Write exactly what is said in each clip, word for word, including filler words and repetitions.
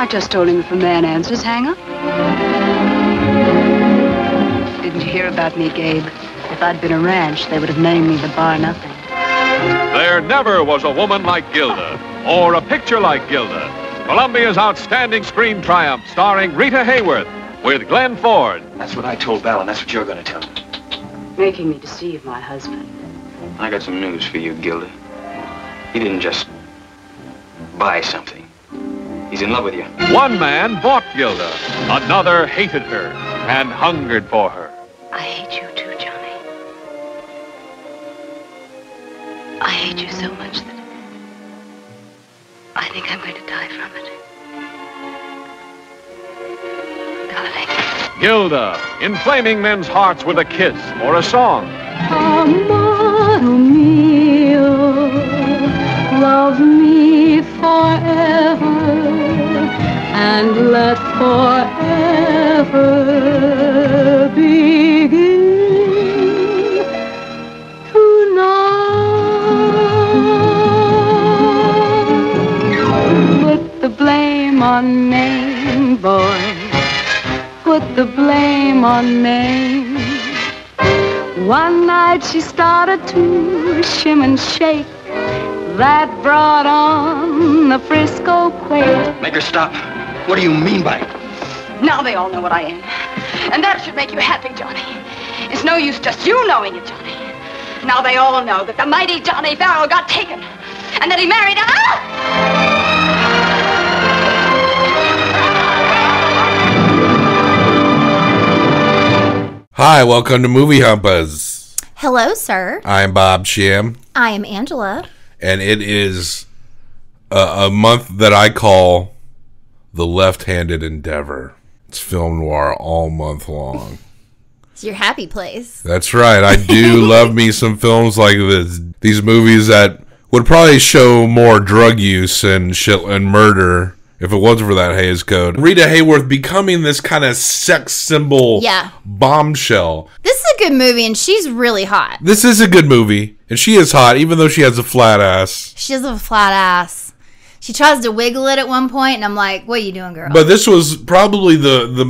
I just stole him from Van Anser's hangar. Didn't you hear about me, Gabe? If I'd been a ranch, they would have named me the Bar Nothing. There never was a woman like Gilda, or a picture like Gilda. Columbia's outstanding screen triumph, starring Rita Hayworth, with Glenn Ford. That's what I told Val, and that's what you're going to tell me. Making me deceive my husband. I got some news for you, Gilda. He didn't just buy something. He's in love with you. One man bought Gilda. Another hated her and hungered for her. I hate you too, Johnny. I hate you so much that I think I'm going to die from it. Darling. Gilda, inflaming men's hearts with a kiss or a song. Amado mio, love me forever. And let forever begin tonight. Put the blame on me, boy. Put the blame on me. One night she started to shim and shake. That brought on the Frisco quake. Make her stop. What do you mean by it? Now they all know what I am. And that should make you happy, Johnny. It's no use just you knowing it, Johnny. Now they all know that the mighty Johnny Farrell got taken. And that he married... Ah! Hi, welcome to Movie Humpers. Hello, sir. I'm Bob Shim. I am Angela. And it is a, a month that I call... The Left-Handed Endeavor. It's film noir all month long. It's your happy place. That's right. I do love me some films like this. These movies that would probably show more drug use and shit and murder if it wasn't for that Hays Code. Rita Hayworth becoming this kind of sex symbol yeah. bombshell. This is a good movie, and she's really hot. This is a good movie, and she is hot, even though she has a flat ass. She has a flat ass. She tries to wiggle it at one point, and I'm like, what are you doing, girl? But this was probably the the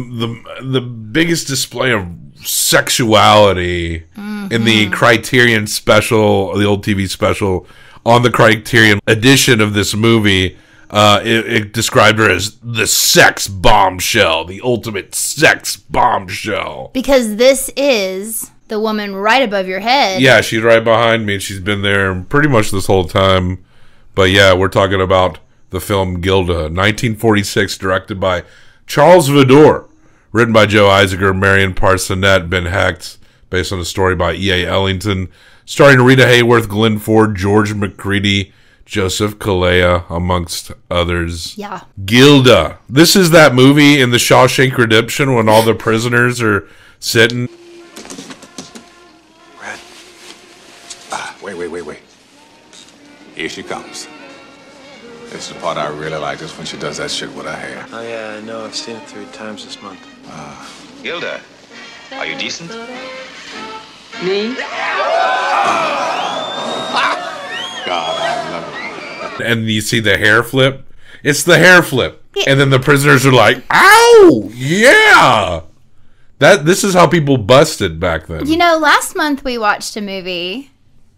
the, the biggest display of sexuality mm-hmm. in the Criterion special, the old T V special, on the Criterion edition of this movie. Uh, it, it described her as the sex bombshell, the ultimate sex bombshell. Because this is the woman right above your head. Yeah, she's right behind me. She's been there pretty much this whole time. But yeah, we're talking about the film Gilda, nineteen forty-six, directed by Charles Vidor, written by Joe Isaacer, Marion Parsonette, Ben Hecht, based on a story by E A. Ellington, starring Rita Hayworth, Glenn Ford, George McCready, Joseph Kalea, amongst others. Yeah. Gilda. This is that movie in the Shawshank Redemption when all the prisoners are sitting. Red. Ah, wait, wait, wait, wait. Here she comes. This is the part I really like. This when she does that shit with her hair. Oh, yeah, I know. I've seen it three times this month. Uh, Gilda, are you decent? Me? Ah, God, I love it. And you see the hair flip? It's the hair flip. And then the prisoners are like, ow, yeah. That This is how people busted back then. You know, last month we watched a movie...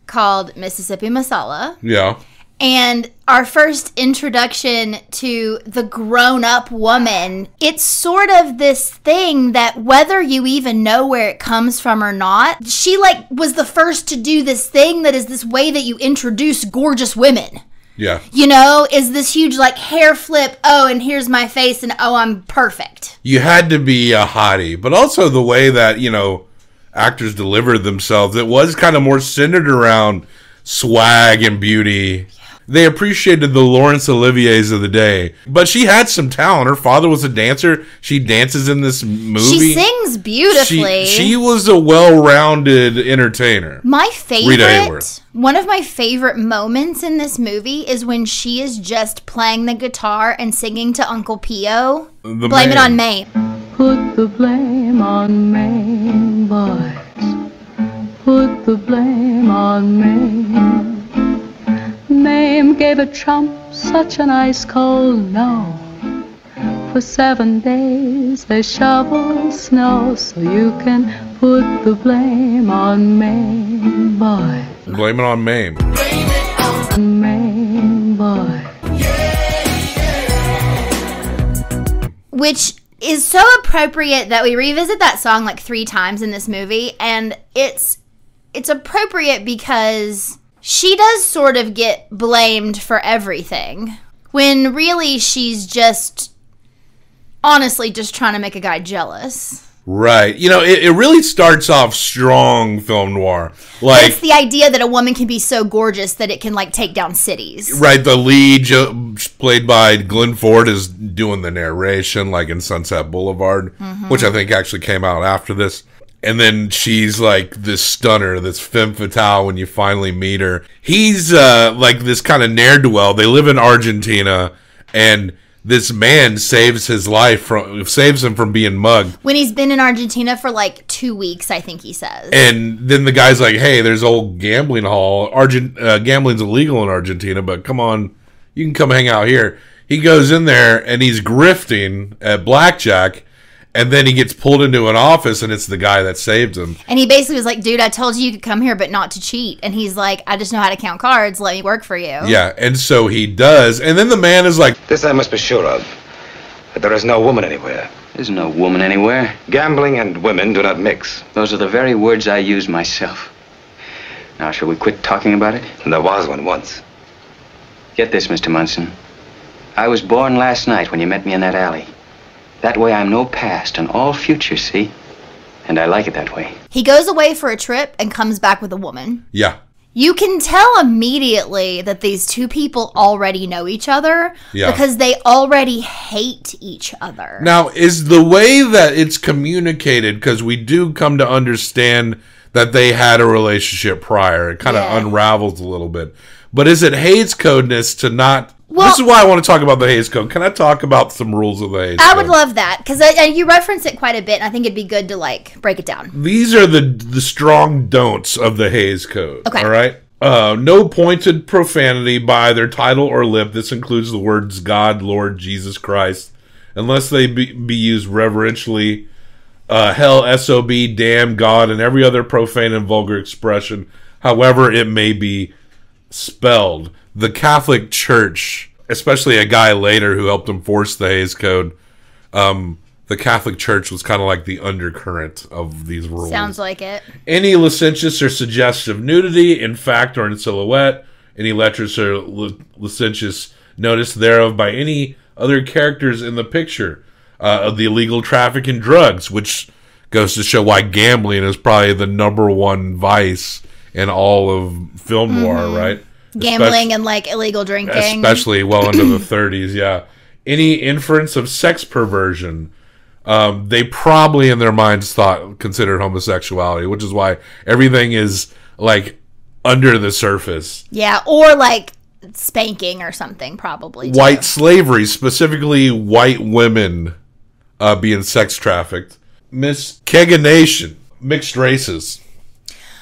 called Mississippi Masala. Yeah. And our first introduction to the grown-up woman, it's sort of this thing that whether you even know where it comes from or not, she like was the first to do this thing that is this way that you introduce gorgeous women. Yeah. You know, is this huge like hair flip, oh, and here's my face, and oh, I'm perfect. You had to be a hottie, but also the way that, you know, actors delivered themselves. It was kind of more centered around swag and beauty. They appreciated the Laurence Oliviers of the day. But she had some talent. Her father was a dancer. She dances in this movie. She sings beautifully. She, she was a well-rounded entertainer. My favorite, Rita Hayworth. One of my favorite moments in this movie is when she is just playing the guitar and singing to Uncle Pio. The Blame man. It on Mame. Put the blame on Maine, boys. Put the blame on Maine. Maine gave a chump such an ice cold no. for seven days they shovel snow so you can put the blame on Maine boy. Blame it on Maine. Blame it on Maine boy. Which is so appropriate that we revisit that song like three times in this movie, and it's it's appropriate because she does sort of get blamed for everything, when really she's just honestly just trying to make a guy jealous. Right. You know, it, it really starts off strong film noir. Like, it's the idea that a woman can be so gorgeous that it can, like, take down cities. Right. The lead, played by Glenn Ford, is doing the narration, like in Sunset Boulevard, mm-hmm. which I think actually came out after this. And then she's, like, this stunner, this femme fatale when you finally meet her. He's, uh, like, this kind of ne'er-do-well. They live in Argentina, and this man saves his life from saves him from being mugged. When he's been in Argentina for like two weeks, I think he says. And then the guy's like, "Hey, there's old gambling hall. Argent uh, gambling's illegal in Argentina, but come on, you can come hang out here." He goes in there and he's grifting at blackjack, and then he gets pulled into an office, and it's the guy that saved him. And he basically was like, "Dude, I told you you could come here, but not to cheat." And he's like, "I just know how to count cards. Let me work for you." Yeah, and so he does. And then the man is like, "This I must be sure of, that there is no woman anywhere." There's no woman anywhere. Gambling and women do not mix. Those are the very words I use myself. Now, shall we quit talking about it? And there was one once. Get this, Mister Munson. I was born last night when you met me in that alley. That way I'm no past and all future, see? And I like it that way. He goes away for a trip and comes back with a woman. Yeah. You can tell immediately that these two people already know each other. Yeah. Because they already hate each other. Now, is the way that it's communicated, because we do come to understand that they had a relationship prior. It kind of yeah. unravels a little bit. But is it Hays Code-ness to not... Well, this is why I want to talk about the Hays Code. Can I talk about some rules of the Hays Code? I would love that, because you reference it quite a bit, and I think it'd be good to like break it down. These are the the strong don'ts of the Hays Code. Okay. All right? Uh, no pointed profanity by their title or lip. This includes the words God, Lord, Jesus Christ, unless they be, be used reverentially. Uh, hell, S O B, damn, God, and every other profane and vulgar expression, however it may be spelled. The Catholic Church, especially a guy later who helped enforce the Hays Code, um, the Catholic Church was kind of like the undercurrent of these rules. Sounds like it. Any licentious or suggestive nudity, in fact or in silhouette, any lecherous or licentious notice thereof by any other characters in the picture, uh, of the illegal traffic in drugs, which goes to show why gambling is probably the number one vice in all of film mm-hmm. noir, right? Gambling especially, and like illegal drinking. Especially well into the thirties, yeah. Any inference of sex perversion. Um, they probably in their minds thought considered homosexuality, which is why everything is like under the surface. Yeah, or like spanking or something probably. Too. White slavery, specifically white women uh, being sex trafficked. Miscegenation, mixed races.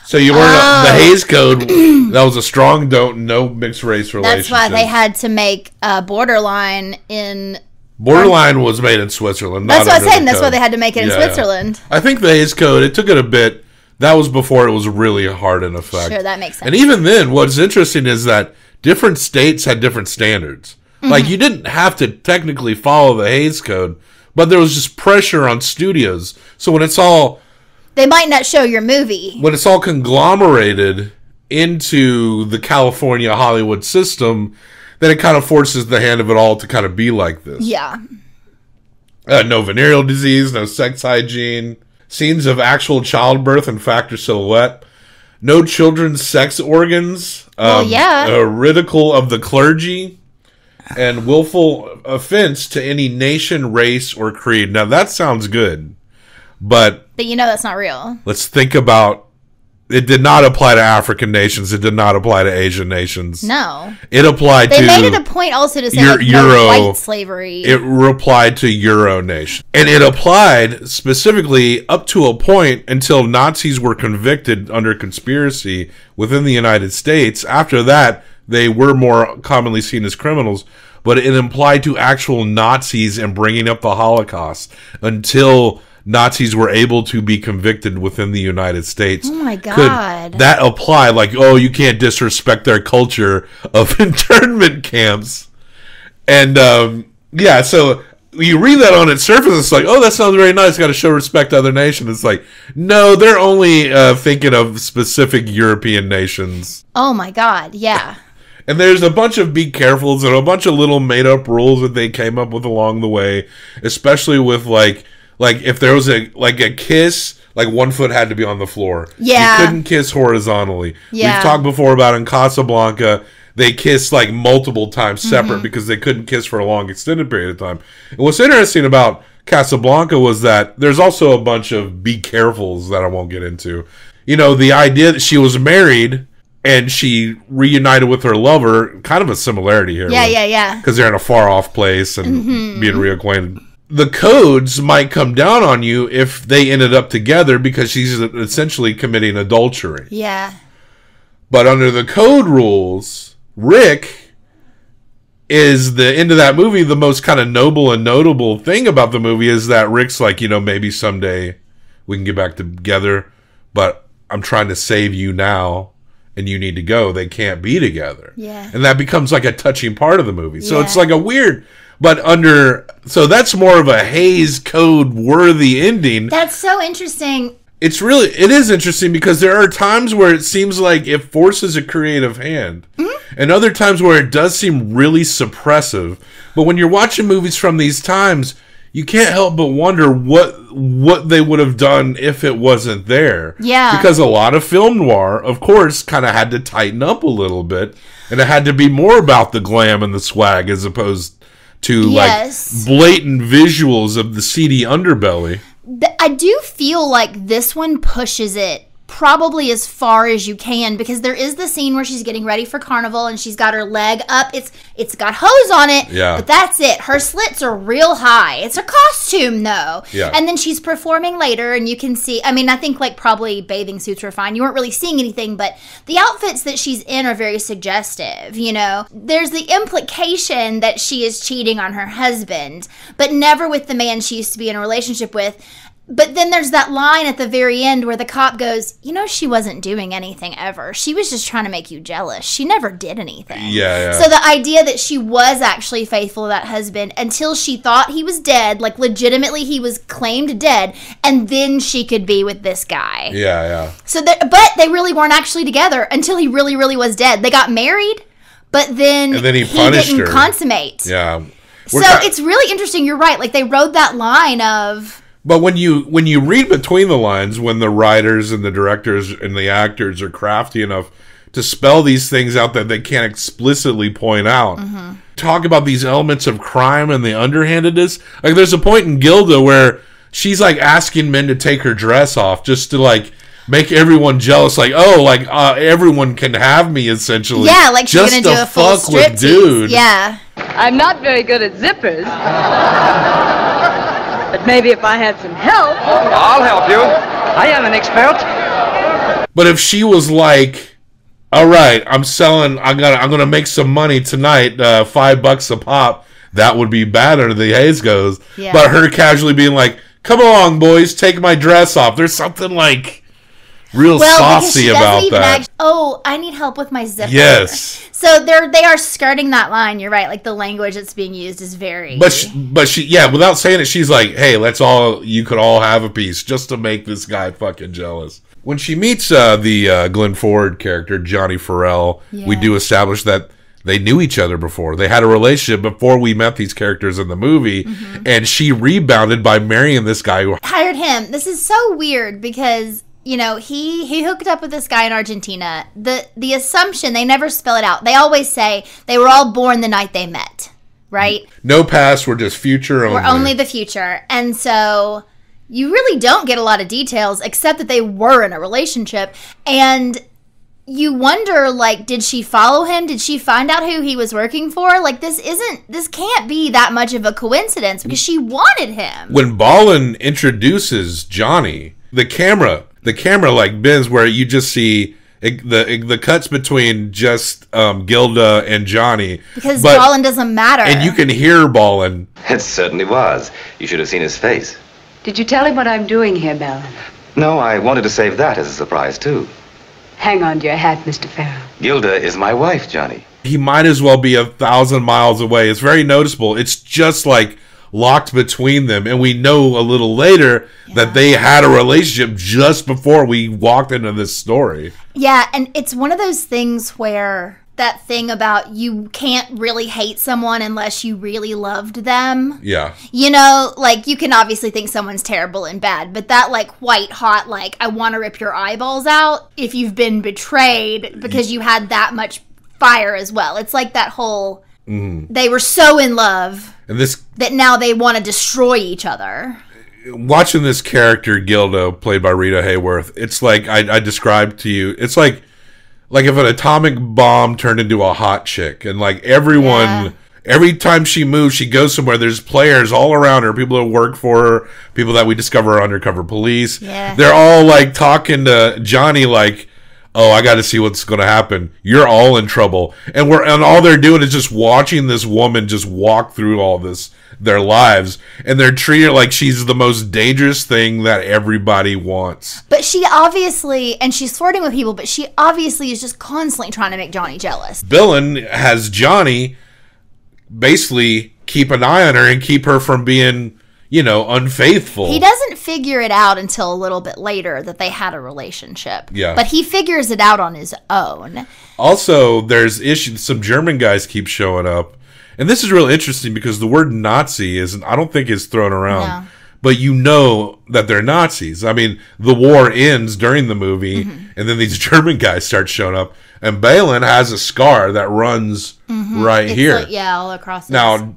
So you learned oh. the Hays Code, that was a strong don't, no mixed race relationship. That's why they had to make uh, Borderline in... Borderline um, was made in Switzerland. Not that's what I'm saying. That's why they had to make it yeah, in Switzerland. Yeah. I think the Hays Code, it took it a bit. That was before it was really hard in effect. Sure, that makes sense. And even then, what's interesting is that different states had different standards. Mm-hmm. Like, you didn't have to technically follow the Hays Code, but there was just pressure on studios. So when it's all... They might not show your movie. When it's all conglomerated into the California Hollywood system, then it kind of forces the hand of it all to kind of be like this. Yeah. Uh, no venereal disease, no sex hygiene, scenes of actual childbirth in fact or silhouette, no children's sex organs, well, um, yeah. a ridicule of the clergy, and willful offense to any nation, race, or creed. Now, that sounds good. But, but you know that's not real. Let's think about, it did not apply to African nations. It did not apply to Asian nations. No. It applied they to... They made it a point also to say Euro, like, no white slavery. It applied to Euro nation. And it applied specifically up to a point until Nazis were convicted under conspiracy within the United States. After that, they were more commonly seen as criminals. but it implied to actual Nazis and bringing up the Holocaust until Nazis were able to be convicted within the United States. Oh my God. Could that apply? Like, oh, you can't disrespect their culture of internment camps. And um, yeah, so you read that on its surface, it's like, oh, that sounds very nice. Got to show respect to other nations. It's like, no, they're only uh, thinking of specific European nations. Oh my God, yeah. And there's a bunch of be carefuls and a bunch of little made-up rules that they came up with along the way, especially with like, Like, if there was a, like, a kiss, like, one foot had to be on the floor. Yeah. You couldn't kiss horizontally. Yeah. We've talked before about in Casablanca, they kissed, like, multiple times separate mm-hmm. because they couldn't kiss for a long extended period of time. And what's interesting about Casablanca was that there's also a bunch of be carefuls that I won't get into. You know, the idea that she was married and she reunited with her lover, kind of a similarity here. Yeah, with, yeah, yeah. Because they're in a far-off place and mm-hmm. being reacquainted. The codes might come down on you if they ended up together because she's essentially committing adultery. Yeah. But under the code rules, Rick is the end of that movie. The most kind of noble and notable thing about the movie is that Rick's like, you know, maybe someday we can get back together, but I'm trying to save you now and you need to go. They can't be together. Yeah. And that becomes like a touching part of the movie. So yeah. It's like a weird... But under, so that's more of a Hays Code worthy ending. That's so interesting. It's really, it is interesting because there are times where it seems like it forces a creative hand. Mm-hmm. And other times where it does seem really suppressive. But when you're watching movies from these times, you can't help but wonder what what they would have done if it wasn't there. Yeah. Because a lot of film noir, of course, kind of had to tighten up a little bit. And it had to be more about the glam and the swag as opposed to... to yes. like blatant visuals of the seedy underbelly. I do feel like this one pushes it probably as far as you can, because there is the scene where she's getting ready for carnival and she's got her leg up. It's it's got hose on it, yeah. But that's it. Her slits are real high. It's a costume though. Yeah. And then she's performing later and you can see, I mean, I think like probably bathing suits were fine. You weren't really seeing anything, but the outfits that she's in are very suggestive, you know. There's the implication that she is cheating on her husband, but never with the man she used to be in a relationship with. But then there's that line at the very end where the cop goes, you know, she wasn't doing anything ever. She was just trying to make you jealous. She never did anything. Yeah, yeah. So the idea that she was actually faithful to that husband until she thought he was dead, like legitimately he was claimed dead, and then she could be with this guy. Yeah, yeah. So, that, but they really weren't actually together until he really, really was dead. They got married, but then, and then he, he didn't her. consummate. Yeah. We're so it's really interesting. You're right. Like they rode that line of... But when you when you read between the lines, when the writers and the directors and the actors are crafty enough to spell these things out that they can't explicitly point out, mm-hmm. talk about these elements of crime and the underhandedness. Like there's a point in Gilda where she's like asking men to take her dress off just to like make everyone jealous. Like oh, like uh, everyone can have me essentially. Yeah, like she's gonna do a full strip tease. Just to fuck with dude. Yeah, I'm not very good at zippers. But maybe if I had some help... I'll help you. I am an expert. But if she was like, all right, I'm selling, I'm gonna, I'm gonna make some money tonight, uh, five bucks a pop, that would be bad under the Hays Code. Yeah. But her casually being like, come along, boys, take my dress off. There's something like... real well, saucy about that. Act- oh, I need help with my zipper. Yes. So they're they are skirting that line. You're right. Like the language that's being used is very. But she, but she yeah. Without saying it, she's like, hey, let's all you could all have a piece just to make this guy fucking jealous. When she meets uh, the uh, Glenn Ford character Johnny Farrell, yeah. we do establish that they knew each other before. They had a relationship before we met these characters in the movie, mm-hmm. and she rebounded by marrying this guy who hired him. This is so weird because. You know, he, he hooked up with this guy in Argentina. The the assumption, they never spell it out. They always say they were all born the night they met, right? No past, we're just future only. We're only the future. And so you really don't get a lot of details except that they were in a relationship. And you wonder, like, did she follow him? Did she find out who he was working for? Like, this isn't, this can't be that much of a coincidence because she wanted him. When Ballin introduces Johnny, the camera... The camera like bends where you just see It, the the cuts between just um, Gilda and Johnny. Because but, Ballin doesn't matter. And you can hear Ballin. It certainly was. You should have seen his face. Did you tell him what I'm doing here, Ballin? No, I wanted to save that as a surprise, too. Hang on to your hat, Mister Farrell. Gilda is my wife, Johnny. He might as well be a thousand miles away. It's very noticeable. It's just like locked between them. And we know a little later yeah. that they had a relationship just before we walked into this story. Yeah, and it's one of those things where that thing about you can't really hate someone unless you really loved them. Yeah. You know, like, you can obviously think someone's terrible and bad, but that, like, white hot, like, I want to rip your eyeballs out if you've been betrayed because you had that much fire as well. It's like that whole... Mm. They were so in love and this, that now they want to destroy each other. Watching this character, Gilda, played by Rita Hayworth, it's like I, I described to you. It's like like if an atomic bomb turned into a hot chick. And like everyone, yeah. every time she moves, she goes somewhere. There's players all around her, people who work for her, people that we discover are undercover police. Yeah. They're all like talking to Johnny like, oh, I got to see what's going to happen. You're all in trouble. And we're and all they're doing is just watching this woman just walk through all this, their lives. And they're treating her like she's the most dangerous thing that everybody wants. But she obviously, and she's flirting with people, but she obviously is just constantly trying to make Johnny jealous. Billin has Johnny basically keep an eye on her and keep her from being, you know, unfaithful. He doesn't figure it out until a little bit later that they had a relationship. Yeah. But he figures it out on his own. Also, there's issues. Some German guys keep showing up. And this is really interesting because the word Nazi is, I don't think it's thrown around. No. But you know that they're Nazis. I mean, the war ends during the movie. Mm-hmm. And then these German guys start showing up. And Balin has a scar that runs mm-hmm. right it's here. Like, yeah, all across now, this.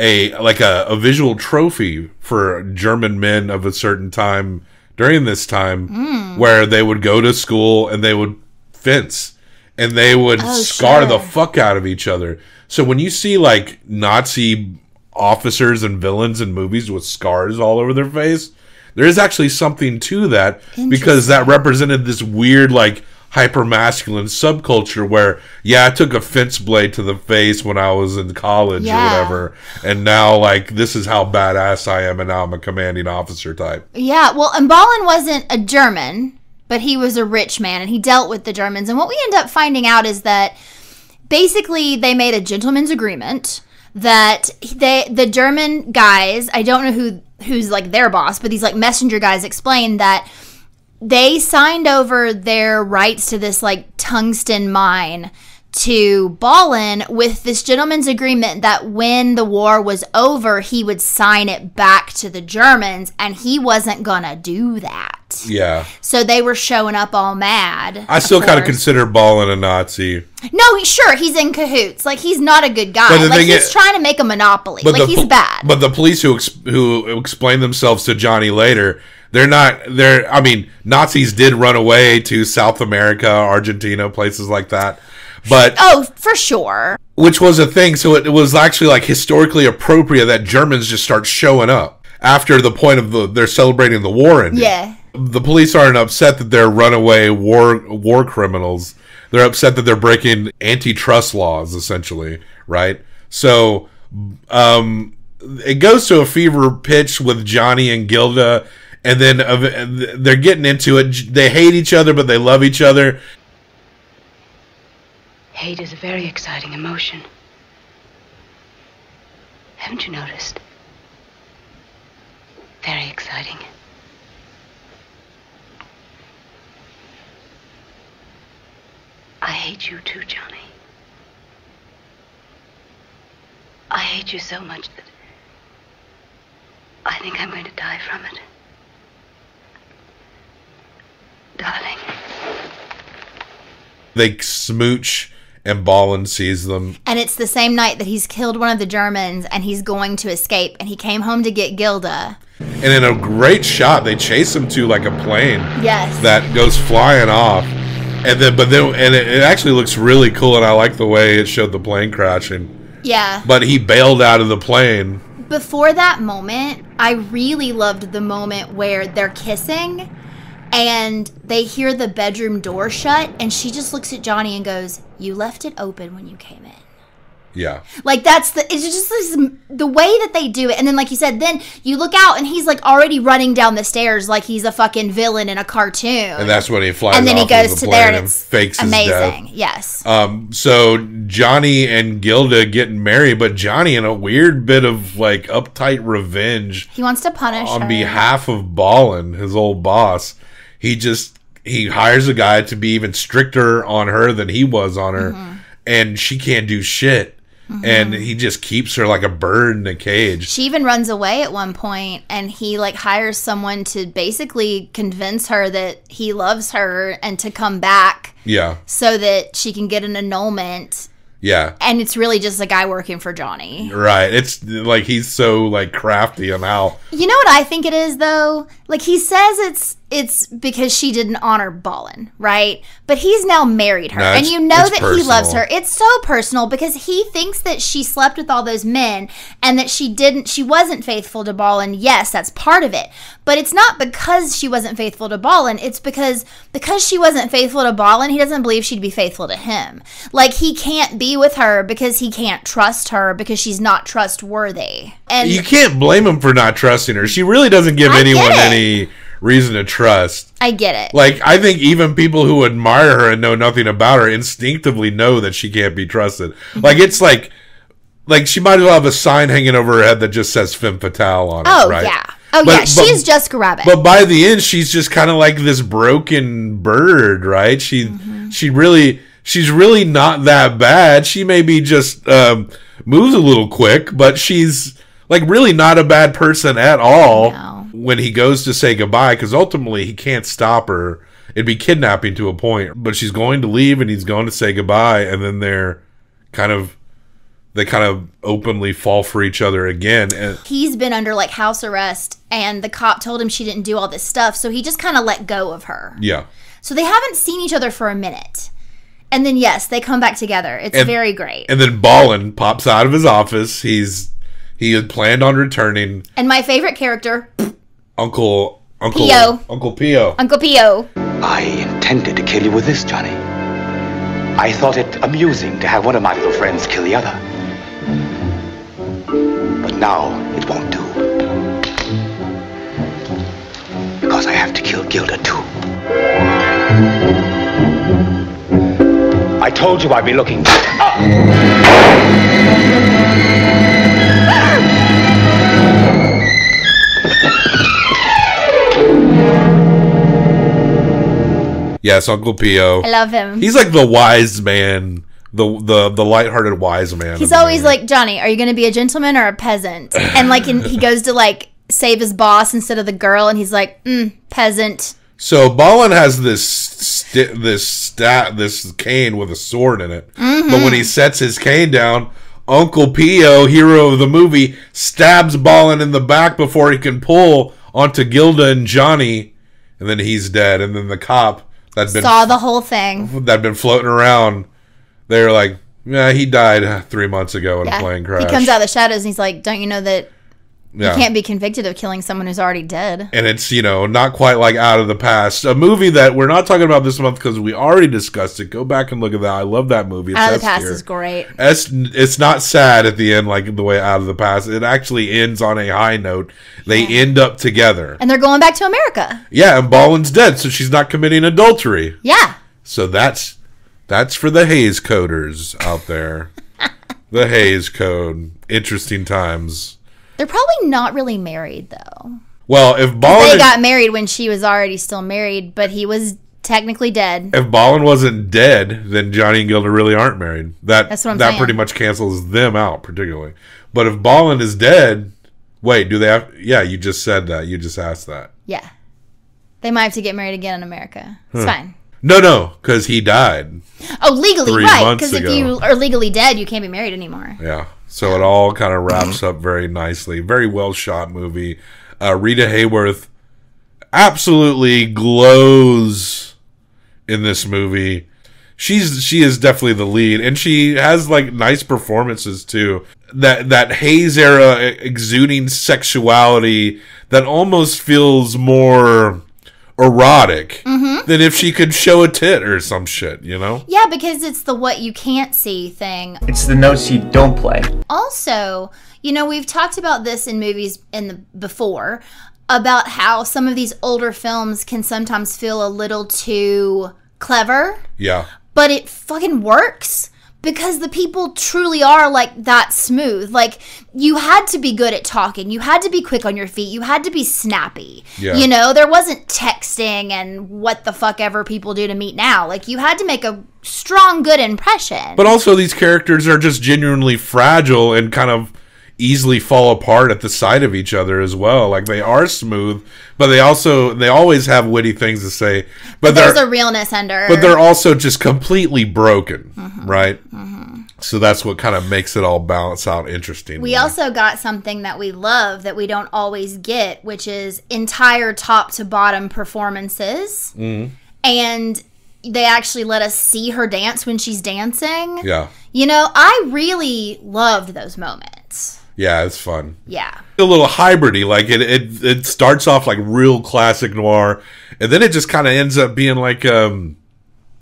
A like a, a visual trophy for German men of a certain time during this time mm. where they would go to school and they would fence and they would oh, scar sure. the fuck out of each other. So when you see like Nazi officers and villains in movies with scars all over their face, there is actually something to that because that represented this weird like hyper-masculine subculture where, yeah, I took a fence blade to the face when I was in college yeah. or whatever, and now, like, this is how badass I am, and now I'm a commanding officer type. Yeah, well, and Ballin wasn't a German, but he was a rich man, and he dealt with the Germans, and what we end up finding out is that, basically, they made a gentleman's agreement that they, the German guys, I don't know who who's, like, their boss, but these, like, messenger guys explained that they signed over their rights to this, like, tungsten mine to Ballin with this gentleman's agreement that when the war was over, he would sign it back to the Germans, and he wasn't going to do that. Yeah. So they were showing up all mad. I still kind of consider Ballin a Nazi. No, he, sure, he's in cahoots. Like, he's not a good guy. Like, he's is, trying to make a monopoly. Like, the, he's bad. But the police who, ex who explain themselves to Johnny later... They're not, they're, I mean, Nazis did run away to South America, Argentina, places like that. But oh, for sure. Which was a thing. So it, it was actually like historically appropriate that Germans just start showing up after the point of the, they're celebrating the war ending. Yeah. The police aren't upset that they're runaway war, war criminals. They're upset that they're breaking antitrust laws, essentially, right? So um, it goes to a fever pitch with Johnny and Gilda. And then uh, they're getting into it. They hate each other, but they love each other. Hate is a very exciting emotion. Haven't you noticed? Very exciting. I hate you too, Johnny. I hate you so much that I think I'm going to die from it. Darling. They smooch and Ballin sees them. And it's the same night that he's killed one of the Germans and he's going to escape. And he came home to get Gilda. And in a great shot, they chase him to like a plane. Yes. That goes flying off. And then, but then, and it, it actually looks really cool. And I like the way it showed the plane crashing. Yeah. But he bailed out of the plane. Before that moment, I really loved the moment where they're kissing. And they hear the bedroom door shut, and she just looks at Johnny and goes, "You left it open when you came in." Yeah. Like, that's the, it's just this, the way that they do it. And then, like you said, then you look out and he's like already running down the stairs like he's a fucking villain in a cartoon. And that's when he flies and then off he goes of the to there and, and fakes amazing. His death. Yes. Um, so Johnny and Gilda get married, but Johnny in a weird bit of like uptight revenge. He wants to punish on her. Behalf of Ballin, his old boss. He just, he hires a guy to be even stricter on her than he was on her. Mm-hmm. And she can't do shit. Mm-hmm. And he just keeps her like a bird in a cage. She even runs away at one point, and he like hires someone to basically convince her that he loves her and to come back. Yeah. So that she can get an annulment. Yeah. And it's really just a guy working for Johnny. Right. It's like he's so like crafty on how. You know what I think it is though? Like he says it's it's because she didn't honor Ballin, right? But he's now married her. No, and you know that personal. He loves her. It's so personal because he thinks that she slept with all those men and that she didn't, she wasn't faithful to Ballin. Yes, that's part of it. But it's not because she wasn't faithful to Ballin. It's because because she wasn't faithful to Ballin, he doesn't believe she'd be faithful to him. Like he can't be with her because he can't trust her because she's not trustworthy. And you can't blame him for not trusting her. She really doesn't give I anyone any reason to trust. I get it. Like, I think even people who admire her and know nothing about her instinctively know that she can't be trusted. Mm-hmm. Like, it's like, like she might as well have a sign hanging over her head that just says femme fatale on oh, it, right? Oh, yeah. Oh, but, yeah. She's but, Jessica Rabbit. But by the end, she's just kind of like this broken bird, right? She, mm-hmm. she really, she's really not that bad. She maybe just um, moves a little quick, but she's like really not a bad person at all. No. When he goes to say goodbye, because ultimately he can't stop her. It'd be kidnapping to a point. But she's going to leave and he's going to say goodbye. And then they're kind of, they kind of openly fall for each other again. And he's been under like house arrest and the cop told him she didn't do all this stuff. So he just kind of let go of her. Yeah. So they haven't seen each other for a minute. And then, yes, they come back together. It's and, very great. And then Ballin pops out of his office. He's, he had planned on returning. And my favorite character... Uncle, Uncle, Pio. Uncle Pio. Uncle Pio. I intended to kill you with this, Johnny. I thought it amusing to have one of my little friends kill the other. But now it won't do. Because I have to kill Gilda too. I told you I'd be looking. Ah. Yes, Uncle Pio. I love him. He's like the wise man, the the the lighthearted wise man. He's always movie. Like, Johnny, are you going to be a gentleman or a peasant? And like, in, he goes to like save his boss instead of the girl, and he's like, mm, peasant. So Ballin has this sti this stat this cane with a sword in it, mm-hmm. But when he sets his cane down, Uncle Pio, hero of the movie, stabs Ballin in the back before he can pull onto Gilda and Johnny, and then he's dead. And then the cop. That saw the whole thing. That'd been floating around. They were like, yeah, he died three months ago in yeah. a plane crash. He comes out of the shadows and he's like, don't you know that yeah. you can't be convicted of killing someone who's already dead? And it's, you know, not quite like Out of the Past. A movie that we're not talking about this month because we already discussed it. Go back and look at that. I love that movie. It's Out of the Past is great. It's, it's not sad at the end like the way Out of the Past. It actually ends on a high note. They yeah. end up together. And they're going back to America. Yeah, and Ballin's dead, so she's not committing adultery. Yeah. So that's that's for the Hays Coders out there. The Hays Code. Interesting times. They're probably not really married, though. Well, if Ballin... They got married when she was already still married, but he was technically dead. If Ballin wasn't dead, then Johnny and Gilda really aren't married. That, That's what I'm that saying. That pretty much cancels them out, particularly. But if Ballin is dead... Wait, do they have... Yeah, you just said that. You just asked that. Yeah. They might have to get married again in America. It's huh. fine. No, no, because he died. Oh, legally, three right. Because if you are legally dead, you can't be married anymore. Yeah. So it all kind of wraps up very nicely. Very well shot movie. Uh, Rita Hayworth absolutely glows in this movie. She's she is definitely the lead, and she has like nice performances too. That that Hays era exuding sexuality that almost feels more erotic mm-hmm. than if she could show a tit or some shit, you know? Yeah, because it's the what you can't see thing. It's the notes you don't play. Also, you know, we've talked about this in movies in the before about how some of these older films can sometimes feel a little too clever. Yeah. But it fucking works. Because the people truly are, like, that smooth. Like, you had to be good at talking. You had to be quick on your feet. You had to be snappy. Yeah. You know, there wasn't texting and what the fuck ever people do to meet now. Like, you had to make a strong, good impression. But also these characters are just genuinely fragile and kind of easily fall apart at the sight of each other as well. Like, they are smooth, but they also they always have witty things to say, but, but there's a realness under, but they're also just completely broken. Mm-hmm. Right. Mm-hmm. So that's what kind of makes it all balance out interesting. We also got something that we love that we don't always get, which is entire top to bottom performances. Mm-hmm. And they actually let us see her dance when she's dancing. Yeah. You know, I really loved those moments. Yeah, it's fun. Yeah. A little hybrid-y. Like, it, it, it starts off like real classic noir, and then it just kind of ends up being like um,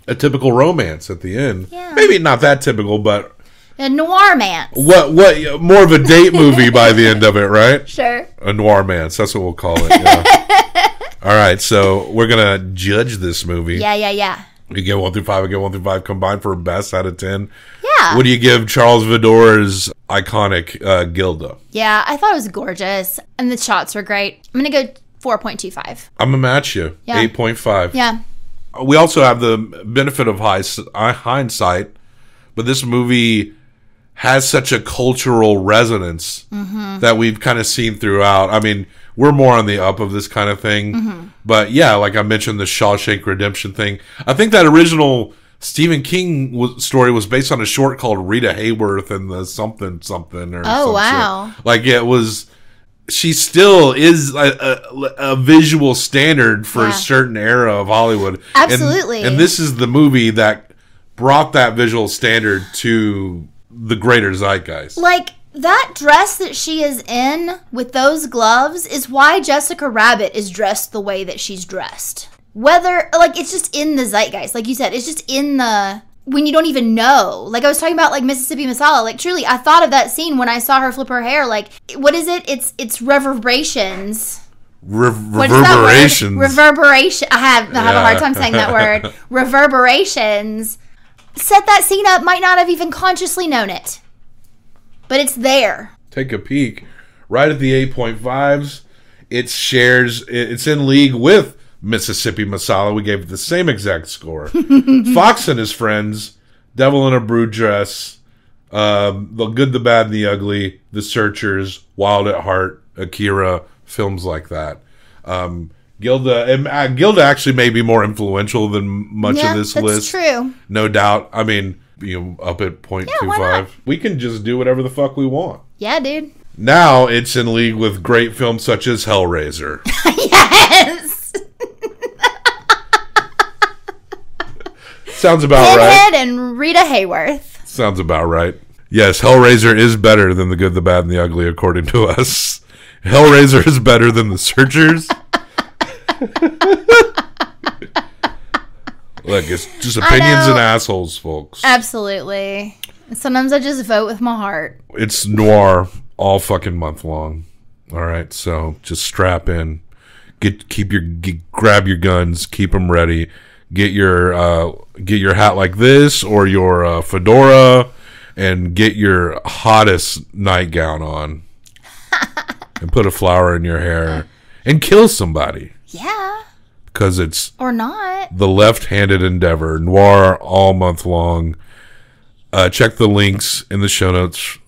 a typical romance at the end. Yeah. Maybe not that typical, but... a noir-mance. What, what, more of a date movie by the end of it, right? Sure. A noir-mance. That's what we'll call it. Yeah. All right, so we're going to judge this movie. Yeah, yeah, yeah. You get one through five, I get one through five combined for a best out of ten. Yeah. What do you give Charles Vidor's iconic uh, Gilda? Yeah, I thought it was gorgeous. And the shots were great. I'm going to go four point two five. I'm going to match you. Yeah. eight point five. Yeah. We also have the benefit of hindsight, but this movie has such a cultural resonance mm-hmm. that we've kind of seen throughout. I mean, we're more on the up of this kind of thing. Mm-hmm. But yeah, like I mentioned, the Shawshank Redemption thing. I think that original Stephen King w story was based on a short called Rita Hayworth and the something something. Or oh, some wow. Shit. Like it was, she still is a, a, a visual standard for yeah. a certain era of Hollywood. Absolutely. And, and this is the movie that brought that visual standard to the greater zeitgeist. Like, that dress that she is in with those gloves is why Jessica Rabbit is dressed the way that she's dressed. Whether, like, it's just in the zeitgeist. Like you said, it's just in the, when you don't even know. Like, I was talking about, like, Mississippi Masala. Like, truly, I thought of that scene when I saw her flip her hair. Like, what is it? It's it's reverberations. Re reverberations. Reverberation. I have, I have yeah. a hard time saying that word. Reverberations. Set that scene up, might not have even consciously known it. But it's there. Take a peek. Right at the eight point fives, it shares, it's in league with Mississippi Masala. We gave it the same exact score. Fox and His Friends, Devil in a Brood Dress, um, The Good, the Bad, and the Ugly, The Searchers, Wild at Heart, Akira, films like that. Um, Gilda, and, uh, Gilda actually may be more influential than much yeah, of this that's list. That's true. No doubt. I mean... you up at point yeah, two five. We can just do whatever the fuck we want. Yeah, dude. Now it's in league with great films such as Hellraiser. Yes. Sounds about right. Pinhead and Rita Hayworth. Sounds about right. Yes, Hellraiser is better than The Good, the Bad, and the Ugly, according to us. Hellraiser is better than The Searchers. Look, it's just opinions and assholes, folks. Absolutely. Sometimes I just vote with my heart. It's noir all fucking month long. All right, so just strap in. Get keep your get, grab your guns, keep them ready. Get your uh, get your hat like this or your uh, fedora, and get your hottest nightgown on, and put a flower in your hair, and kill somebody. Yeah. Because it's or not the left-handed endeavor, noir all month long. Uh, check the links in the show notes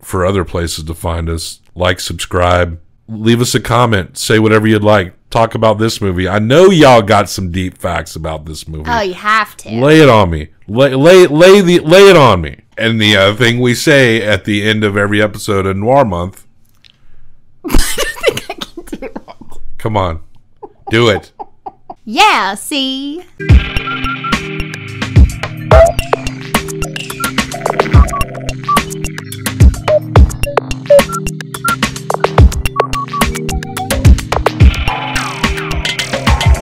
for other places to find us. Like, subscribe, leave us a comment, say whatever you'd like. Talk about this movie. I know y'all got some deep facts about this movie. Oh, you have to lay it on me. Lay lay lay the lay it on me. And the uh, thing we say at the end of every episode of Noir Month. I don't think I can do it. Come on, do it. Yeah, see?